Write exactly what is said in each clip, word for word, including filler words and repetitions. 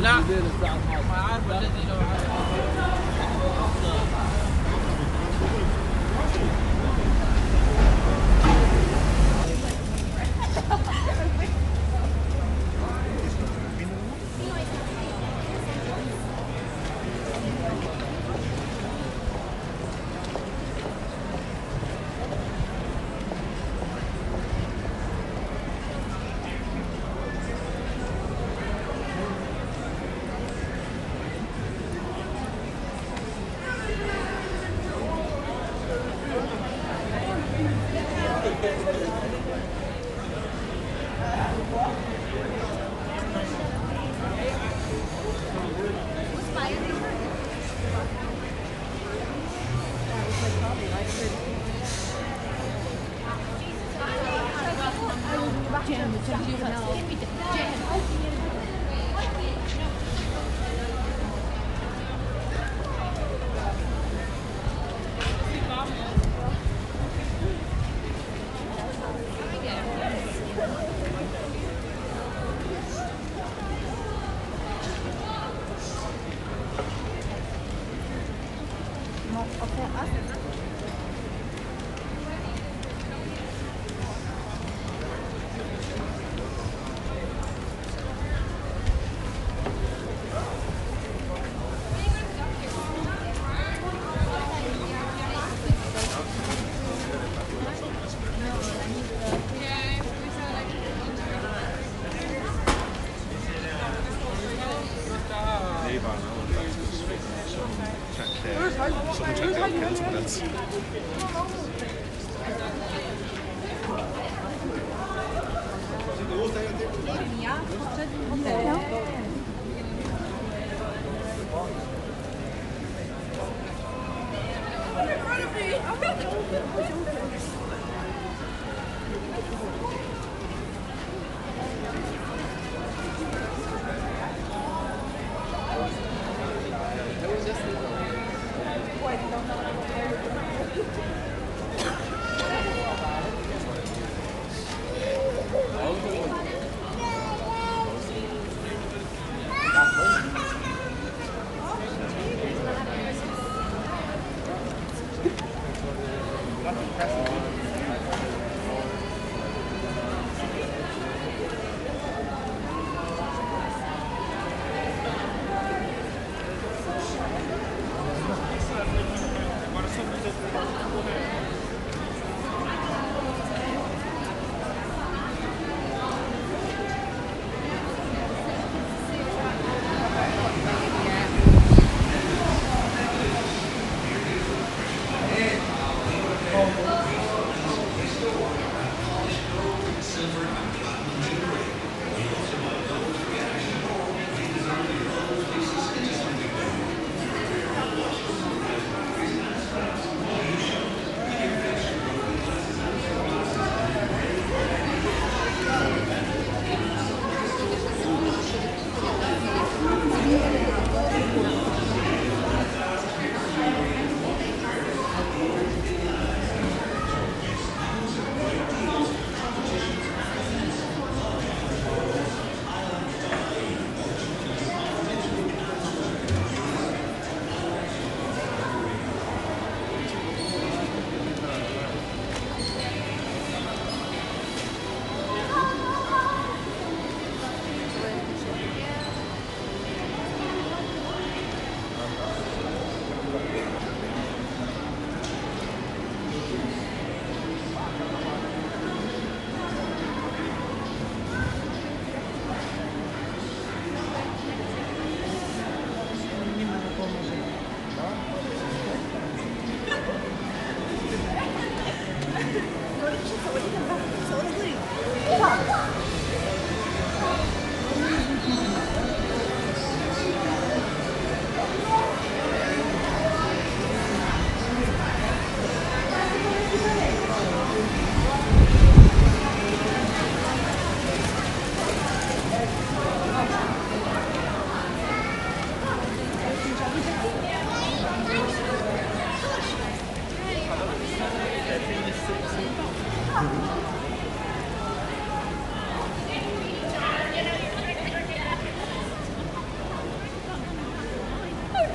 لا ما عارف الذي لو oh,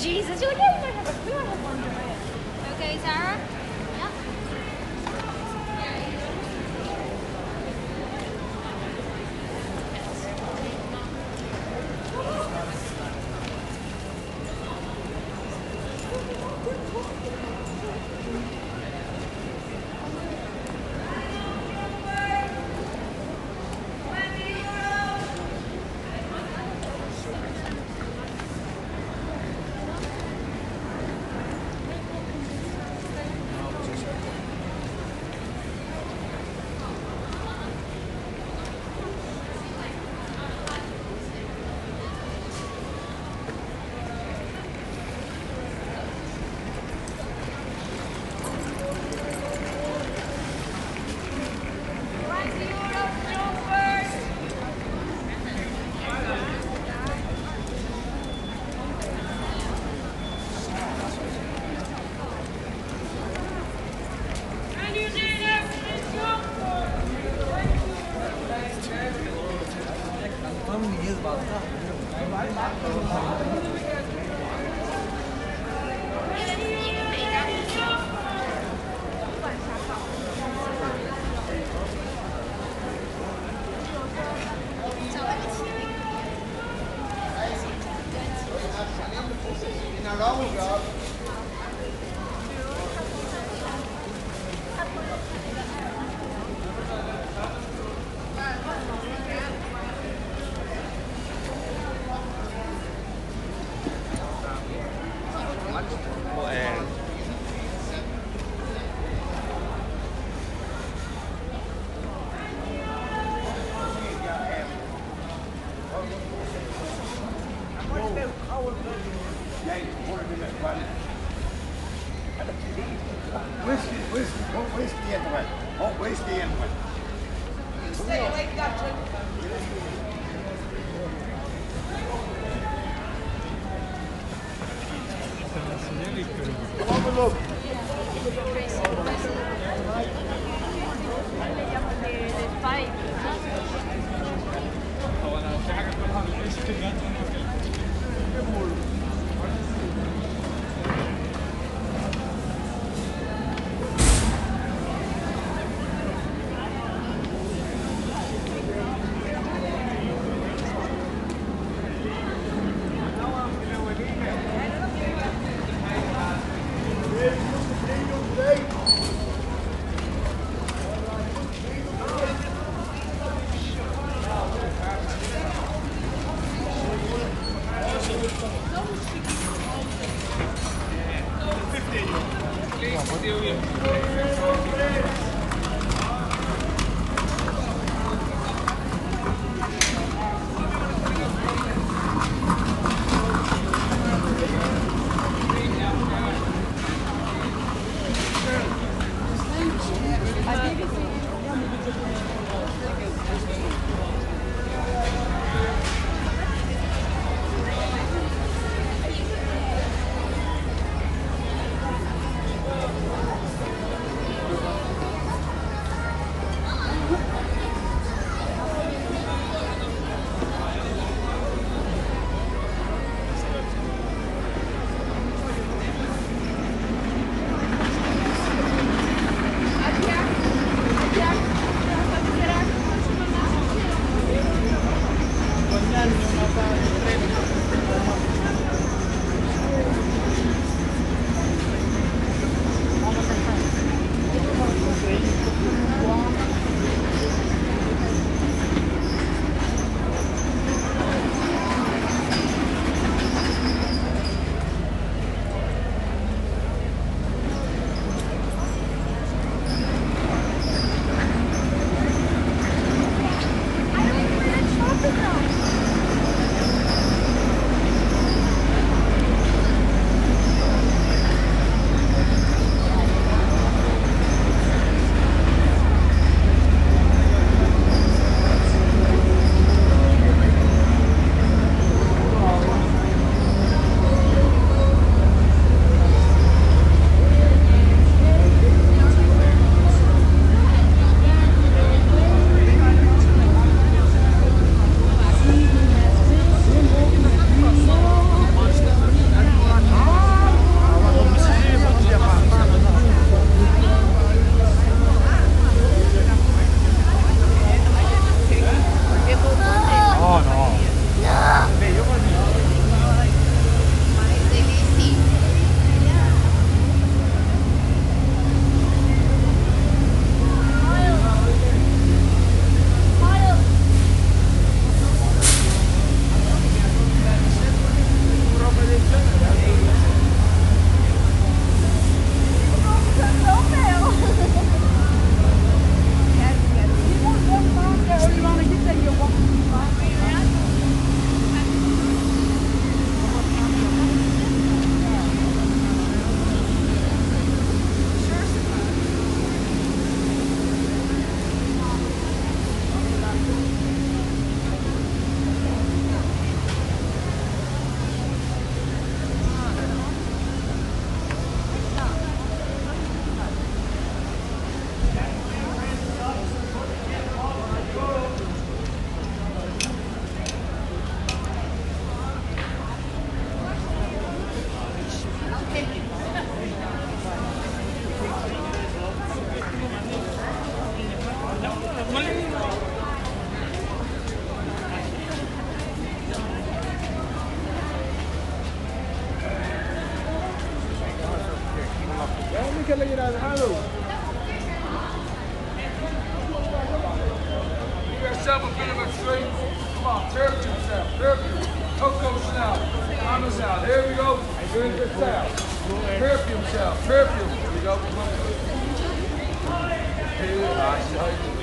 Jesus. You're like, yeah, we might have, we might have one giant. Okay, Sarah? que le irá dejado. You got yourself a bit of a treat. Come on, turn it yourself. Perfume. Coco Chanel. Thomas out. Here we go. Turn it yourself. Perfume yourself. Perfume. Here we go. Come on. Here we go. I show you.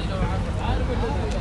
I don't know.